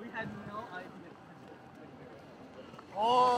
We had no idea. Oh!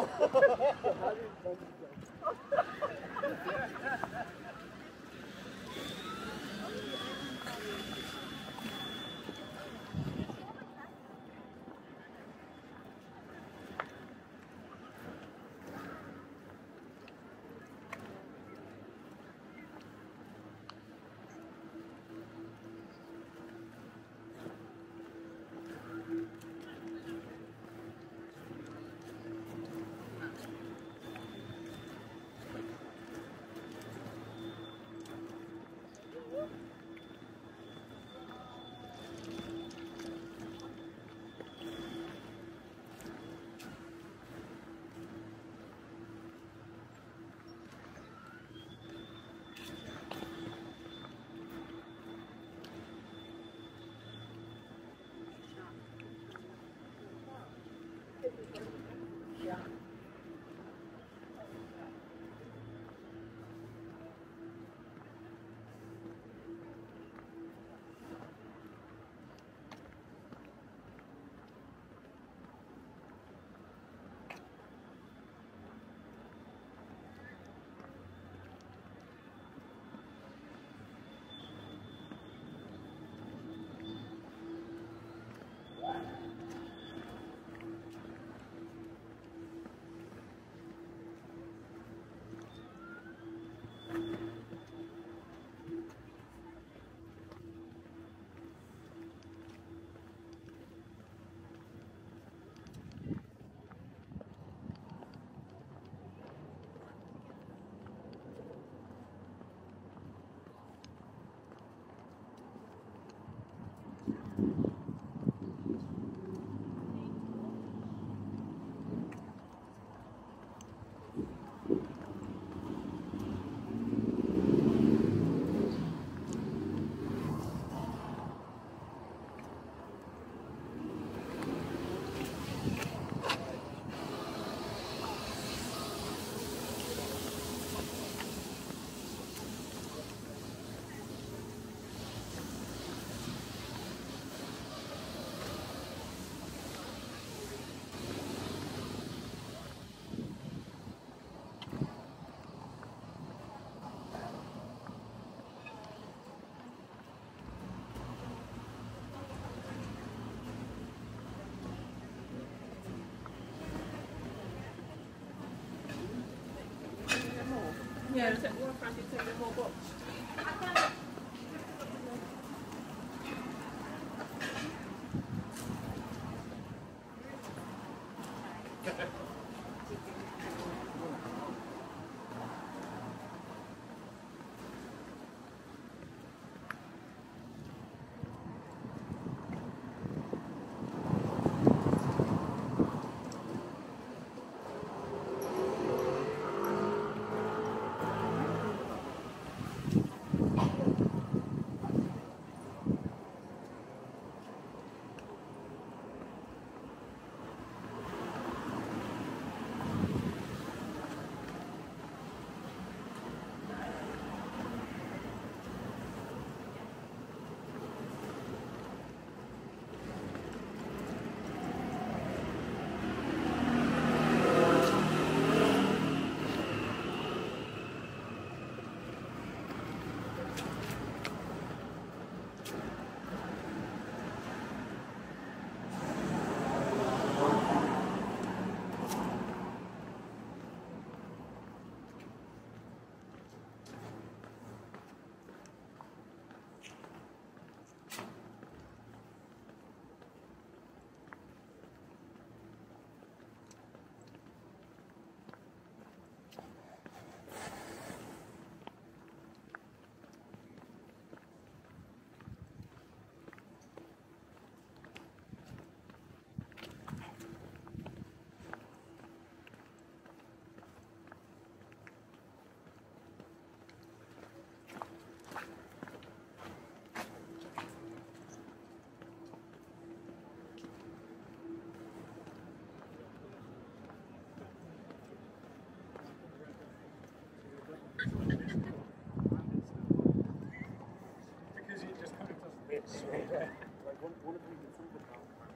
Yeah, just at one front, you take the whole box. Because you just kind of does this. Grund wurde nicht hinzugetragen.